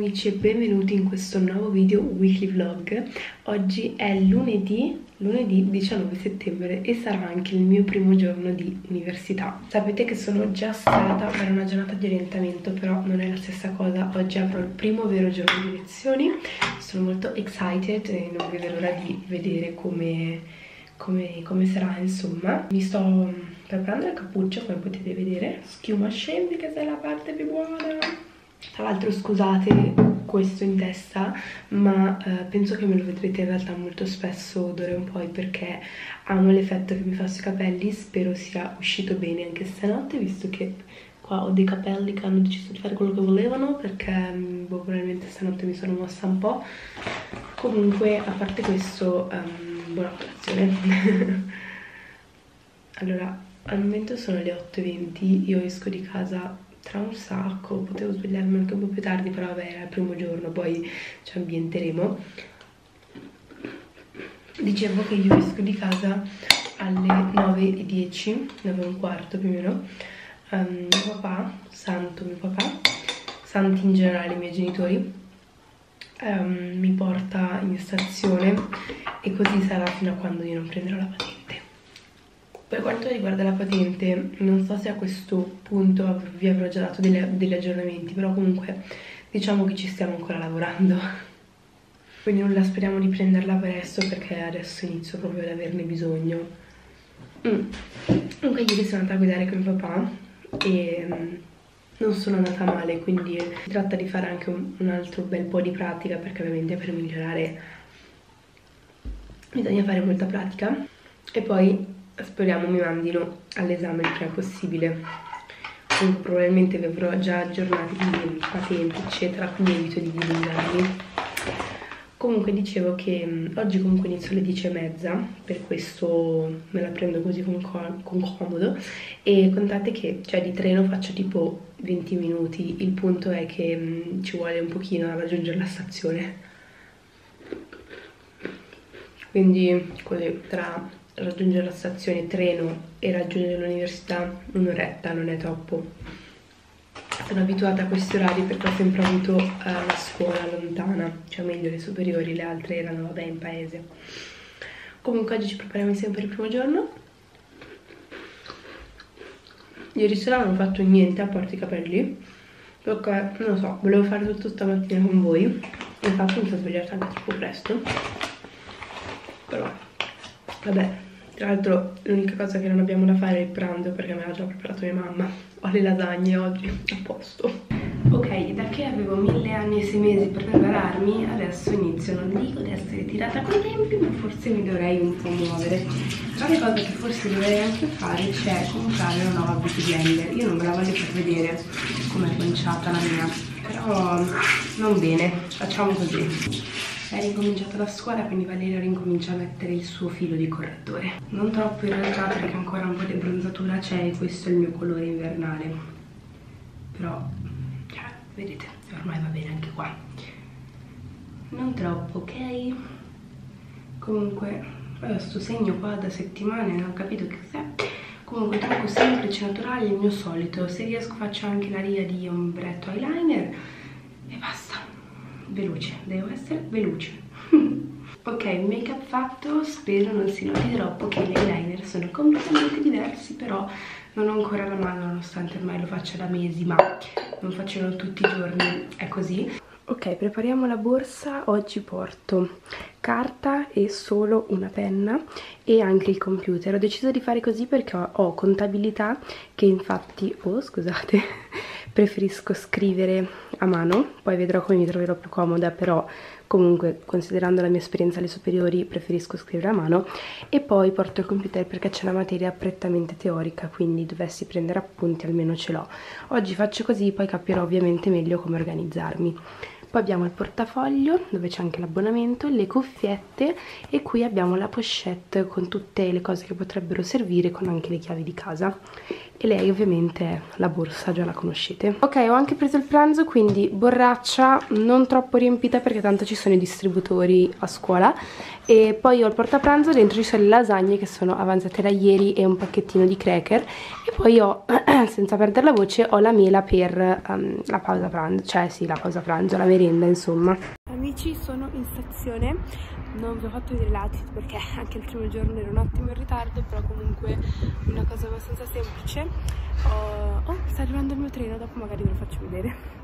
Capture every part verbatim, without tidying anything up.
amici e benvenuti in questo nuovo video weekly vlog. Oggi è lunedì, lunedì diciannove settembre e sarà anche il mio primo giorno di università. Sapete che sono già stata per una giornata di orientamento, però non è la stessa cosa. Oggi avrò il primo vero giorno di lezioni, sono molto excited e non vedo l'ora di vedere come, come, come sarà, insomma. Mi sto preparando il cappuccio, come potete vedere, schiuma scendi che sei la parte più buona. Tra l'altro scusate questo in testa, ma eh, penso che me lo vedrete in realtà molto spesso d'ora in poi, perché amo l'effetto che mi fa sui capelli. Spero sia uscito bene anche stanotte, visto che qua ho dei capelli che hanno deciso di fare quello che volevano, perché boh, probabilmente stanotte mi sono mossa un po'. Comunque, a parte questo, um, buona colazione. Allora, al momento sono le otto e venti, io esco di casa tra un sacco, potevo svegliarmi anche un po' più tardi, però vabbè, era il primo giorno, poi ci ambienteremo. Dicevo che io esco di casa alle nove e dieci, nove e un quarto più o meno. Um, mio papà, santo mio papà, santi in generale i miei genitori, um, mi porta in stazione e così sarà fino a quando io non prenderò la patente. Per quanto riguarda la patente, non so se a questo punto vi avrò già dato delle, degli aggiornamenti, però comunque diciamo che ci stiamo ancora lavorando. Quindi non la speriamo di prenderla presto, perché adesso inizio proprio ad averne bisogno. Mm. Comunque ieri sono andata a guidare con mio papà e non sono andata male, quindi si tratta di fare anche un, un altro bel po' di pratica, perché ovviamente per migliorare bisogna fare molta pratica. E poi speriamo mi mandino all'esame il prima possibile. Comunque probabilmente vi avrò già aggiornati di patenti eccetera, quindi evito di dilungarmi. Comunque dicevo che oggi comunque inizio alle dieci e mezza, per questo me la prendo così con, com con comodo, e contate che cioè di treno faccio tipo venti minuti. Il punto è che mh, ci vuole un pochino a raggiungere la stazione, quindi così tra raggiungere la stazione treno e raggiungere l'università un'oretta non è troppo. Sono abituata a questi orari perché ho sempre avuto uh, la scuola lontana, cioè meglio le superiori, le altre erano vabbè in paese. Comunque oggi ci prepariamo insieme per il primo giorno. Ieri sera non ho fatto niente a parte i capelli, perché non lo so, volevo fare tutto stamattina con voi, infatti mi sono svegliata anche troppo presto, però vabbè. Tra l'altro l'unica cosa che non abbiamo da fare è il pranzo, perché me l'ha già preparato mia mamma. Ho le lasagne oggi, a posto. Ok, da che avevo mille anni e sei mesi per prepararmi, adesso inizio. Non dico di essere tirata con i tempi, ma forse mi dovrei un po' muovere. Tra le cose che forse dovrei anche fare c'è comprare una nuova beauty blender. Io non ve la voglio far vedere com'è conciata la mia, però non bene, facciamo così. È ricominciata la scuola, quindi Valeria ricomincia a mettere il suo filo di correttore. Non troppo in realtà, perché ancora un po' di bronzatura c'è e questo è il mio colore invernale. Però, cioè, vedete, ormai va bene anche qua. Non troppo, ok? Comunque, questo segno qua da settimane, non ho capito che cos'è. Comunque trucco semplice, naturale, il mio solito. Se riesco faccio anche la riga di ombretto eyeliner e basta. Veloce, devo essere veloce. Ok, make up fatto, spero non si noti troppo che gli eyeliner sono completamente diversi, però non ho ancora la mano, nonostante ormai lo faccia da mesi, ma non facciano tutti i giorni, è così. Ok, prepariamo la borsa. Oggi porto carta e solo una penna e anche il computer. Ho deciso di fare così perché ho, ho contabilità che infatti, oh scusate, preferisco scrivere a mano, poi vedrò come mi troverò più comoda, però comunque considerando la mia esperienza alle superiori preferisco scrivere a mano. E poi porto il computer perché c'è una materia prettamente teorica, quindi dovessi prendere appunti almeno ce l'ho. Oggi faccio così, poi capirò ovviamente meglio come organizzarmi. Poi abbiamo il portafoglio dove c'è anche l'abbonamento, le cuffiette e qui abbiamo la pochette con tutte le cose che potrebbero servire, con anche le chiavi di casa. E lei ovviamente è la borsa, già la conoscete. Ok, ho anche preso il pranzo, quindi borraccia non troppo riempita perché tanto ci sono i distributori a scuola. E poi ho il portapranzo, dentro ci sono le lasagne che sono avanzate da ieri e un pacchettino di cracker. E poi ho, senza perdere la voce, ho la mela per um, la pausa pranzo, cioè sì, la pausa pranzo, la merenda, insomma. Amici, sono in stazione, non vi ho fatto vedere l'outfit perché anche il primo giorno ero un attimo in ritardo, però comunque una cosa abbastanza semplice. Oh, oh, sta arrivando il mio treno, dopo magari ve lo faccio vedere.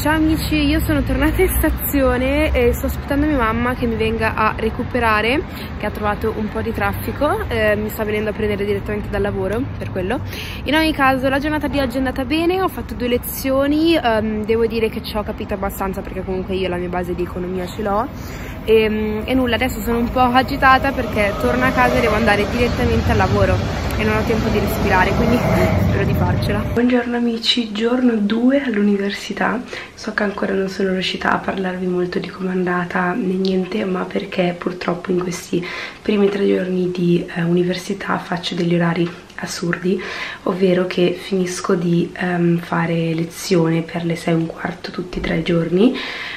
Ciao amici, io sono tornata in stazione e sto aspettando mia mamma che mi venga a recuperare, che ha trovato un po' di traffico, eh, mi sta venendo a prendere direttamente dal lavoro, per quello. In ogni caso la giornata di oggi è andata bene, ho fatto due lezioni, um, devo dire che ci ho capito abbastanza perché comunque io la mia base di economia ce l'ho e, e nulla, adesso sono un po' agitata perché torno a casa e devo andare direttamente al lavoro e non ho tempo di respirare, quindi spero di farcela. Buongiorno amici, giorno due all'università. So che ancora non sono riuscita a parlarvi molto di com'è andata né niente, ma perché purtroppo in questi primi tre giorni di eh, università faccio degli orari assurdi, ovvero che finisco di um, fare lezione per le sei e un quarto tutti e tre i giorni,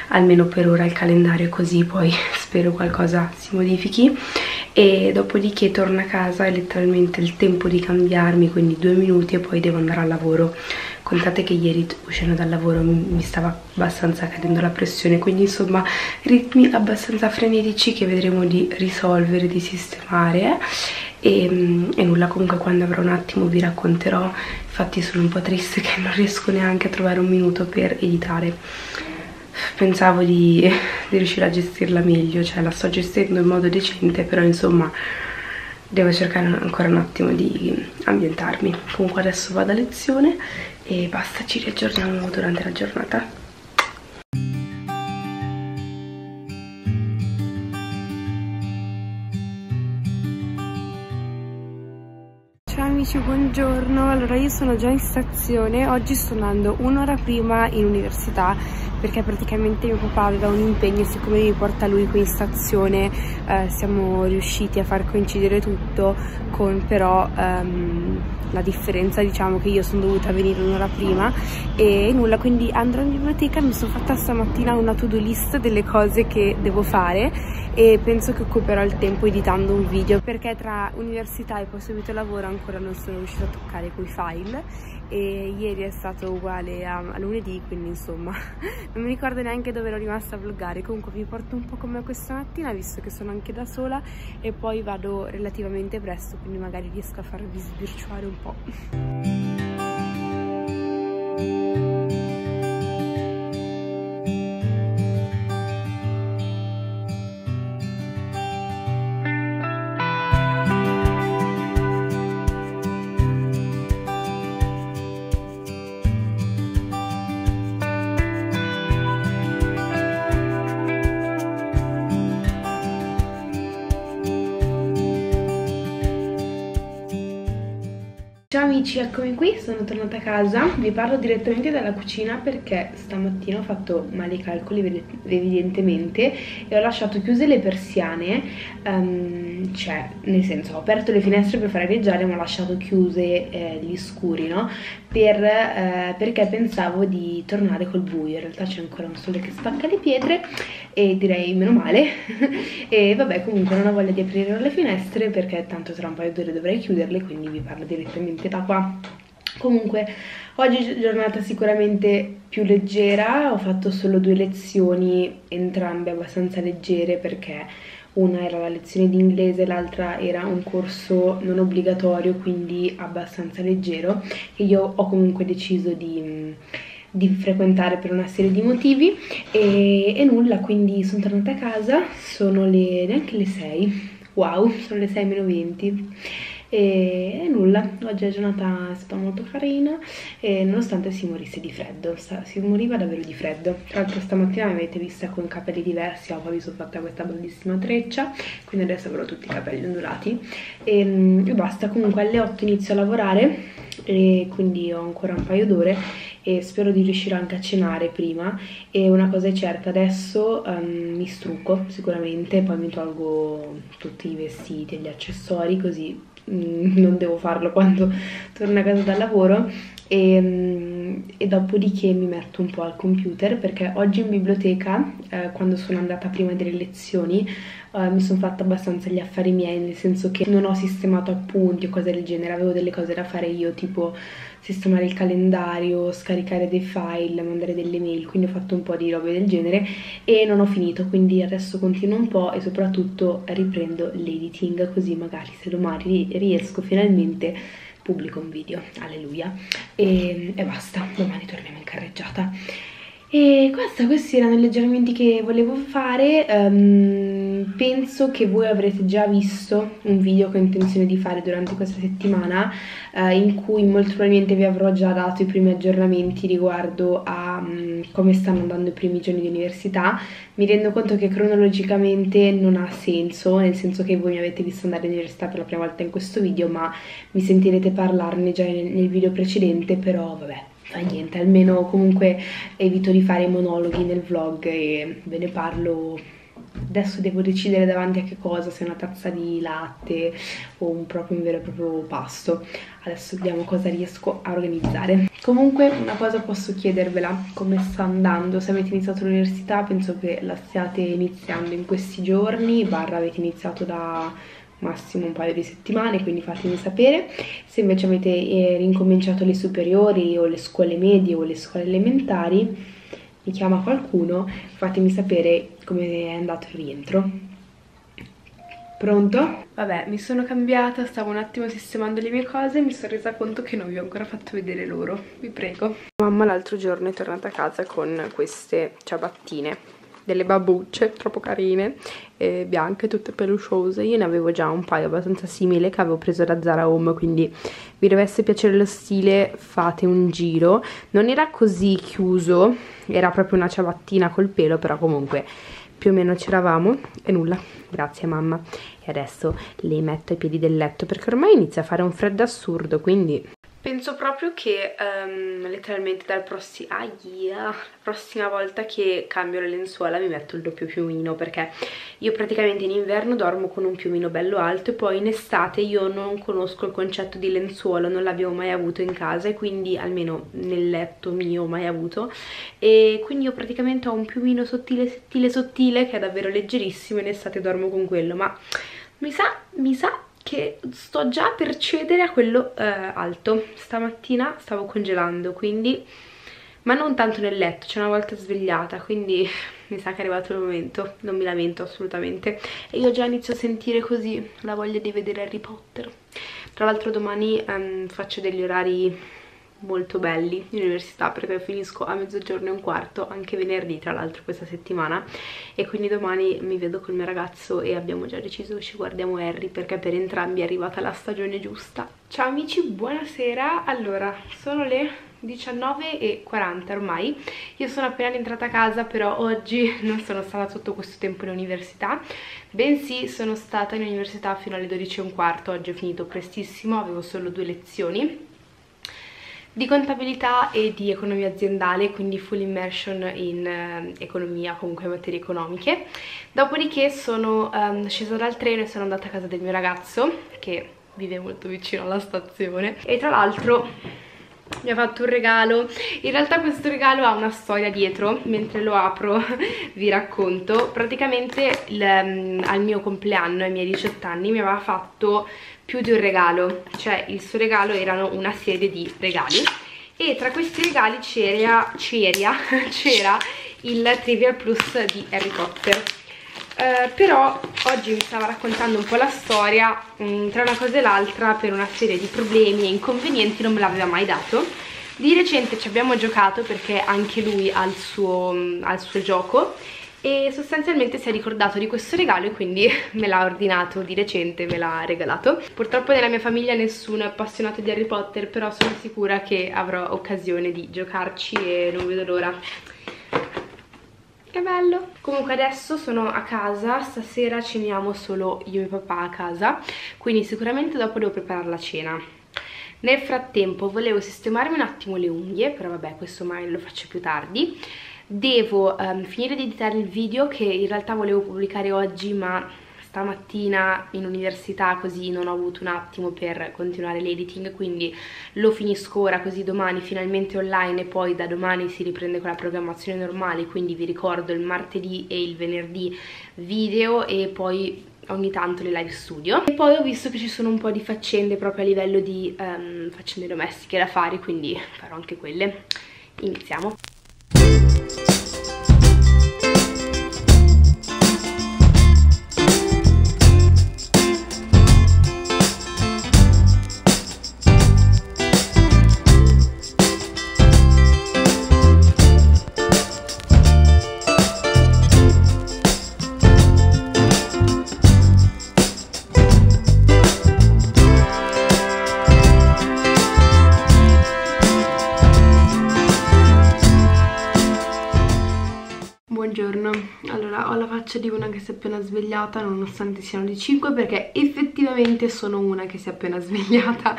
almeno per ora il calendario è così, poi spero qualcosa si modifichi, e dopodiché torno a casa e letteralmente il tempo di cambiarmi, quindi due minuti e poi devo andare al lavoro. Contate che ieri uscendo dal lavoro mi stava abbastanza cadendo la pressione, quindi insomma ritmi abbastanza frenetici che vedremo di risolvere, di sistemare. E, e nulla, comunque quando avrò un attimo vi racconterò. Infatti sono un po' triste che non riesco neanche a trovare un minuto per editare, pensavo di, di riuscire a gestirla meglio, cioè la sto gestendo in modo decente, però insomma devo cercare ancora un attimo di ambientarmi. Comunque adesso vado a lezione e basta, ci riaggiorniamo durante la giornata. Buongiorno, allora io sono già in stazione, oggi sto andando un'ora prima in università perché praticamente mio papà aveva un impegno e siccome mi porta lui qui in stazione eh, siamo riusciti a far coincidere tutto, con però ehm, la differenza diciamo che io sono dovuta venire un'ora prima e nulla, quindi andrò in biblioteca. Mi sono fatta stamattina una to-do list delle cose che devo fare e penso che occuperò il tempo editando un video perché tra università e poi subito lavoro ancora non sono riuscita a toccare quei file e ieri è stato uguale a, a lunedì, quindi insomma non mi ricordo neanche dove ero rimasta a vloggare. Comunque vi porto un po' con me questa mattina visto che sono anche da sola e poi vado relativamente presto, quindi magari riesco a farvi sbirciare un po'. Ciao amici, eccomi qui, sono tornata a casa, vi parlo direttamente dalla cucina perché stamattina ho fatto male i calcoli evidentemente e ho lasciato chiuse le persiane, um, cioè nel senso ho aperto le finestre per far areggiare ma ho lasciato chiuse eh, gli scuri, no? Per, eh, perché pensavo di tornare col buio, in realtà c'è ancora un sole che spacca le pietre e direi meno male e vabbè, comunque non ho voglia di aprire le finestre perché tanto tra un paio d'ore dovrei chiuderle, quindi vi parlo direttamente da qua. Comunque oggi giornata sicuramente più leggera, ho fatto solo due lezioni, entrambe abbastanza leggere perché una era la lezione di inglese, l'altra era un corso non obbligatorio, quindi abbastanza leggero, che io ho comunque deciso di, di frequentare per una serie di motivi e, e nulla, quindi sono tornata a casa, sono le, neanche le sei, wow, sono le sei meno venti. E nulla, oggi è giornata è stata molto carina e nonostante si morisse di freddo, si moriva davvero di freddo. Tra l'altro stamattina mi avete vista con capelli diversi, poi mi sono fatta questa bellissima treccia, quindi adesso avrò tutti i capelli ondulati e, e basta. Comunque alle otto inizio a lavorare e quindi ho ancora un paio d'ore e spero di riuscire anche a cenare prima. E una cosa è certa, adesso um, mi strucco sicuramente, poi mi tolgo tutti i vestiti e gli accessori così mh, non devo farlo quando torno a casa dal lavoro, e, mh, e dopodiché mi metto un po' al computer, perché oggi in biblioteca, eh, quando sono andata prima delle lezioni, eh, mi sono fatta abbastanza gli affari miei, nel senso che non ho sistemato appunti o cose del genere, avevo delle cose da fare io, tipo sistemare il calendario, scaricare dei file, mandare delle mail, quindi ho fatto un po' di robe del genere e non ho finito, quindi adesso continuo un po' e soprattutto riprendo l'editing, così magari se domani riesco finalmente pubblico un video, alleluia, e, e basta, domani torniamo in carreggiata. E questa, questi erano gli aggiornamenti che volevo fare. Um, penso che voi avrete già visto un video che ho intenzione di fare durante questa settimana, uh, in cui molto probabilmente vi avrò già dato i primi aggiornamenti riguardo a um, come stanno andando i primi giorni di università. Mi rendo conto che cronologicamente non ha senso, nel senso che voi mi avete visto andare all'università per la prima volta in questo video, ma mi sentirete parlarne già nel, nel video precedente, però vabbè. Fa niente, almeno comunque evito di fare monologhi nel vlog e ve ne parlo. Adesso devo decidere davanti a che cosa, se una tazza di latte o un, proprio, un vero e proprio pasto. Adesso vediamo cosa riesco a organizzare. Comunque una cosa posso chiedervela, come sta andando? Se avete iniziato l'università, penso che la stiate iniziando in questi giorni, barra avete iniziato da massimo un paio di settimane, quindi fatemi sapere. Se invece avete eh, rincominciato le superiori o le scuole medie o le scuole elementari, mi chiama qualcuno, fatemi sapere come è andato il rientro. Pronto? Vabbè, mi sono cambiata, stavo un attimo sistemando le mie cose e mi sono resa conto che non vi ho ancora fatto vedere loro, vi prego. Mamma l'altro giorno è tornata a casa con queste ciabattine, delle babbucce troppo carine, eh, bianche, tutte pelusciose. Io ne avevo già un paio abbastanza simile che avevo preso da Zara Home, quindi vi dovesse piacere lo stile fate un giro. Non era così chiuso, era proprio una ciabattina col pelo, però comunque più o meno c'eravamo. E nulla, grazie mamma. E adesso le metto ai piedi del letto perché ormai inizia a fare un freddo assurdo, quindi penso proprio che um, letteralmente dal prossimo, ah, yeah, la prossima volta che cambio le lenzuola mi metto il doppio piumino, perché io praticamente in inverno dormo con un piumino bello alto e poi in estate io non conosco il concetto di lenzuolo, non l'abbiamo mai avuto in casa, e quindi almeno nel letto mio mai avuto, e quindi io praticamente ho un piumino sottile sottile sottile che è davvero leggerissimo, in estate dormo con quello, ma mi sa, mi sa che sto già per cedere a quello eh, alto. Stamattina stavo congelando, quindi, ma non tanto nel letto, cioè una volta svegliata, quindi mi sa che è arrivato il momento, non mi lamento assolutamente. E io già inizio a sentire così la voglia di vedere Harry Potter. Tra l'altro domani um, faccio degli orari molto belli in università, perché finisco a mezzogiorno e un quarto, anche venerdì tra l'altro questa settimana, e quindi domani mi vedo col mio ragazzo e abbiamo già deciso, ci guardiamo Harry, perché per entrambi è arrivata la stagione giusta. Ciao amici, buonasera. Allora, sono le diciannove e quaranta ormai, io sono appena entrata a casa, però oggi non sono stata tutto questo tempo in università, bensì sono stata in università fino alle dodici e un quarto, oggi ho finito prestissimo, avevo solo due lezioni di contabilità e di economia aziendale, quindi full immersion in eh, economia, comunque materie economiche. Dopodiché sono ehm, scesa dal treno e sono andata a casa del mio ragazzo, che vive molto vicino alla stazione, e tra l'altro mi ha fatto un regalo. In realtà questo regalo ha una storia dietro, mentre lo apro vi racconto. Praticamente il, ehm, al mio compleanno, ai miei diciotto anni, mi aveva fatto più di un regalo, cioè il suo regalo erano una serie di regali, e tra questi regali c'era c'era il Trivial Plus di Harry Potter. Eh, però oggi mi stava raccontando un po' la storia, mh, tra una cosa e l'altra per una serie di problemi e inconvenienti non me l'aveva mai dato. Di recente ci abbiamo giocato perché anche lui ha il suo, ha il suo gioco, e sostanzialmente si è ricordato di questo regalo e quindi me l'ha ordinato di recente, me l'ha regalato. Purtroppo nella mia famiglia nessuno è appassionato di Harry Potter, però sono sicura che avrò occasione di giocarci e non vedo l'ora. Che bello! Comunque adesso sono a casa, stasera ceniamo solo io e papà a casa, quindi sicuramente dopo devo preparare la cena. Nel frattempo volevo sistemarmi un attimo le unghie, però vabbè, questo mai lo faccio più tardi. Devo um, finire di editare il video che in realtà volevo pubblicare oggi, ma stamattina in università, così non ho avuto un attimo per continuare l'editing, quindi lo finisco ora, così domani finalmente online, e poi da domani si riprende con la programmazione normale. Quindi vi ricordo il martedì e il venerdì video, e poi ogni tanto le live studio. E poi ho visto che ci sono un po' di faccende proprio a livello di um, faccende domestiche da fare, quindi farò anche quelle. Iniziamo. Di una che si è appena svegliata, nonostante siano di cinque, perché effettivamente sono una che si è appena svegliata.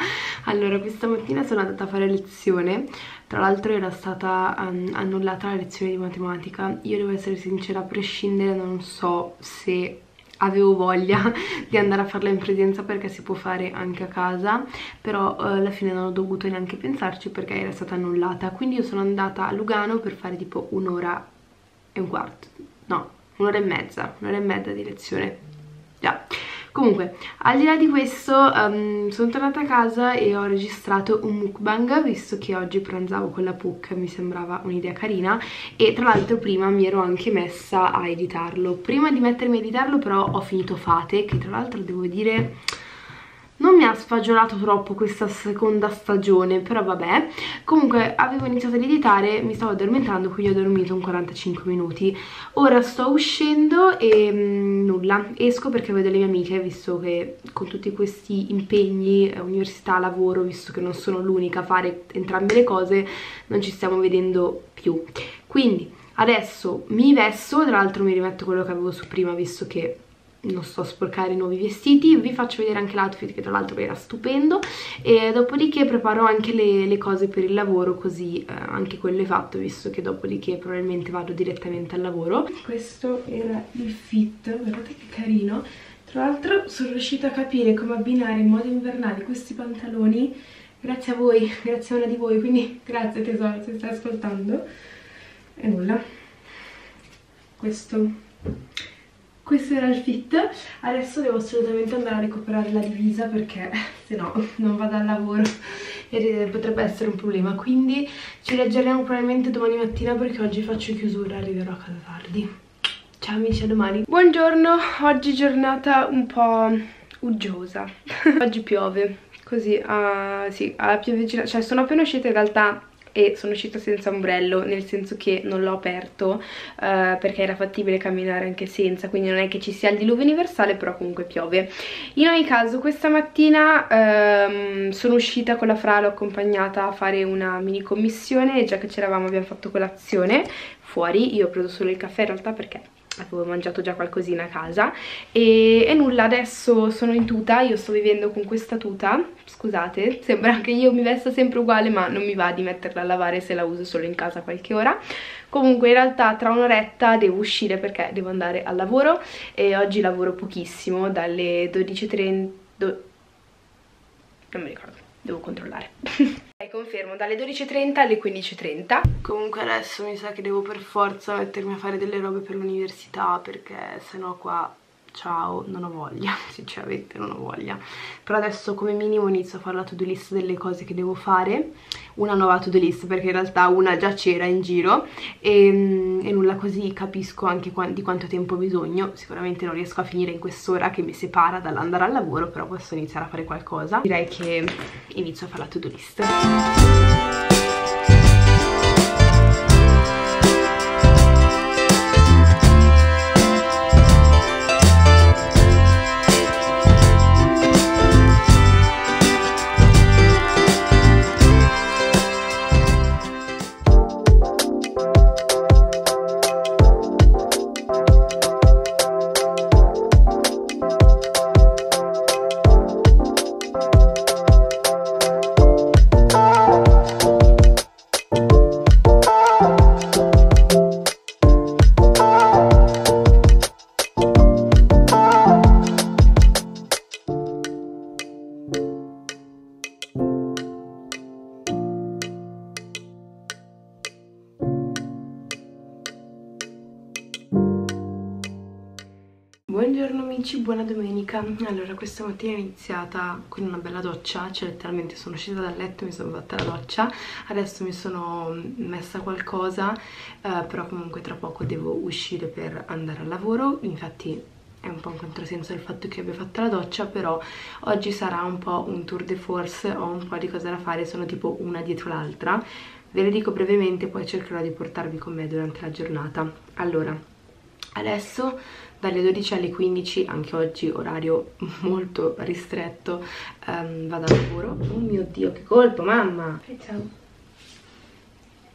Allora, questa mattina sono andata a fare lezione, tra l'altro era stata um, annullata la lezione di matematica. Io devo essere sincera, a prescindere non so se avevo voglia di andare a farla in presenza, perché si può fare anche a casa, però eh, alla fine non ho dovuto neanche pensarci perché era stata annullata. Quindi io sono andata a Lugano per fare tipo un'ora e un quarto, no, un'ora e mezza, un'ora e mezza di lezione, già. Comunque, al di là di questo, um, sono tornata a casa e ho registrato un mukbang, visto che oggi pranzavo con la Puc, mi sembrava un'idea carina. E tra l'altro prima mi ero anche messa a editarlo. Prima di mettermi a editarlo però ho finito Fate, che tra l'altro devo dire non mi ha sfagionato troppo questa seconda stagione, però vabbè. Comunque avevo iniziato ad editare, mi stavo addormentando, quindi ho dormito un quarantacinque minuti. Ora sto uscendo e mh, nulla, esco perché vedo le mie amiche, visto che con tutti questi impegni, università, lavoro, visto che non sono l'unica a fare entrambe le cose, non ci stiamo vedendo più. Quindi adesso mi vesto, tra l'altro mi rimetto quello che avevo su prima, visto che non sto a sporcare i nuovi vestiti. Vi faccio vedere anche l'outfit, che tra l'altro era stupendo, e dopodiché preparo anche le, le cose per il lavoro, così eh, anche quello è fatto, visto che dopodiché probabilmente vado direttamente al lavoro. Questo era il fit, guardate che carino. Tra l'altro sono riuscita a capire come abbinare in modo invernale questi pantaloni grazie a voi, grazie a una di voi, quindi grazie tesoro se stai ascoltando. E nulla, questo... questo era il fit. Adesso devo assolutamente andare a recuperare la divisa, perché se no non vado al lavoro e potrebbe essere un problema. Quindi ci leggeremo probabilmente domani mattina, perché oggi faccio chiusura, arriverò a casa tardi. Ciao amici, a domani. Buongiorno, oggi giornata un po' uggiosa. Oggi piove, così uh, sì, alla piovigina, cioè sono appena uscita in realtà e sono uscita senza ombrello, nel senso che non l'ho aperto eh, perché era fattibile camminare anche senza, quindi non è che ci sia il diluvio universale, però comunque piove. In ogni caso questa mattina ehm, sono uscita con la Fra, l'ho accompagnata a fare una mini commissione, e già che c'eravamo abbiamo fatto colazione fuori. Io ho preso solo il caffè in realtà, perché avevo mangiato già qualcosina a casa, e, e nulla, adesso sono in tuta. Io sto vivendo con questa tuta, scusate, sembra che io mi vesta sempre uguale, ma non mi va di metterla a lavare se la uso solo in casa qualche ora. Comunque in realtà tra un'oretta devo uscire perché devo andare al lavoro, e oggi lavoro pochissimo, dalle dodici e trenta, do... non mi ricordo, devo controllare. E confermo, dalle dodici e trenta alle quindici e trenta. Comunque adesso mi sa che devo per forza mettermi a fare delle robe per l'università, perché sennò qua, ciao, non ho voglia, sinceramente non ho voglia. Però adesso come minimo inizio a fare la to-do list delle cose che devo fare, una nuova to-do list, perché in realtà una già c'era in giro, e, e nulla, così capisco anche qu di quanto tempo ho bisogno. Sicuramente non riesco a finire in quest'ora che mi separa dall'andare al lavoro, però posso iniziare a fare qualcosa. Direi che inizio a fare la to-do list. Buongiorno amici, buona domenica. Allora, questa mattina è iniziata con una bella doccia, cioè letteralmente sono uscita dal letto, mi sono fatta la doccia, adesso mi sono messa qualcosa, eh, però comunque tra poco devo uscire per andare al lavoro, infatti è un po' un controsenso il fatto che abbia fatto la doccia, però oggi sarà un po' un tour de force, ho un po' di cose da fare, sono tipo una dietro l'altra, ve le dico brevemente, poi cercherò di portarvi con me durante la giornata. Allora, adesso dalle dodici alle quindici, anche oggi orario molto ristretto, um, vado al lavoro. Oh mio Dio, che colpo, mamma! Hey, ciao!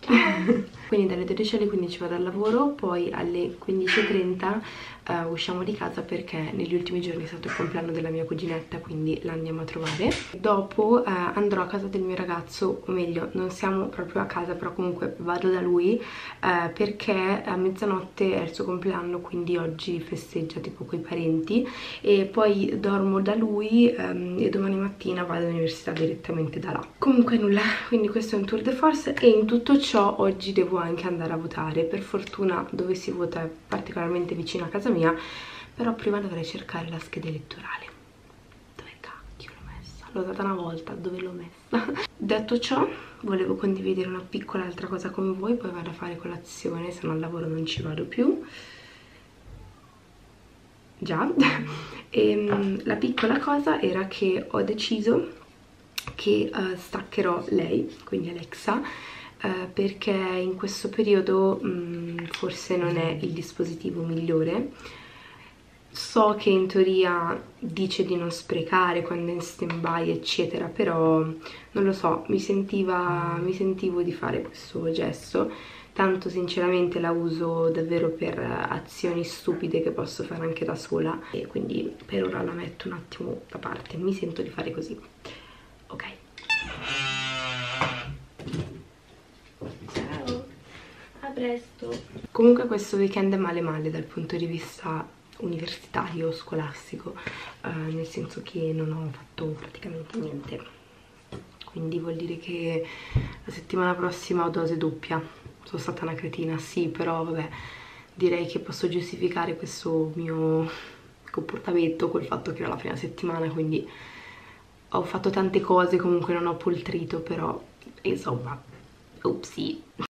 Ciao! Quindi dalle dodici alle quindici vado al lavoro, poi alle quindici e trenta uh, usciamo di casa perché negli ultimi giorni è stato il compleanno della mia cuginetta, quindi la andiamo a trovare. Dopo uh, andrò a casa del mio ragazzo, o meglio, non siamo proprio a casa, però comunque vado da lui uh, perché a mezzanotte è il suo compleanno, quindi oggi festeggia tipo coi parenti, e poi dormo da lui um, e domani mattina vado all'università direttamente da là. Comunque nulla, quindi questo è un tour de force e in tutto ciò oggi devo anche andare a votare. Per fortuna dove si vota è particolarmente vicino a casa mia, però prima dovrei cercare la scheda elettorale. Dove cacchio l'ho messa? L'ho data una volta, dove l'ho messa? Detto ciò, volevo condividere una piccola altra cosa con voi, poi vado a fare colazione, se no al lavoro non ci vado più. Già. E la piccola cosa era che ho deciso che uh, staccherò lei, quindi Alexa, Uh, perché in questo periodo mh, forse non è il dispositivo migliore. So che in teoria dice di non sprecare quando è in stand-by eccetera, però non lo so, mi, sentiva, mi sentivo di fare questo gesto, tanto sinceramente la uso davvero per azioni stupide che posso fare anche da sola, e quindi per ora la metto un attimo da parte, mi sento di fare così. Ok. Presto. Comunque questo weekend è male male dal punto di vista universitario, scolastico, eh, nel senso che non ho fatto praticamente niente, quindi vuol dire che la settimana prossima ho dose doppia. Sono stata una cretina, sì, però vabbè, direi che posso giustificare questo mio comportamento col fatto che era la prima settimana, quindi ho fatto tante cose, comunque non ho poltrito, però insomma, upsi.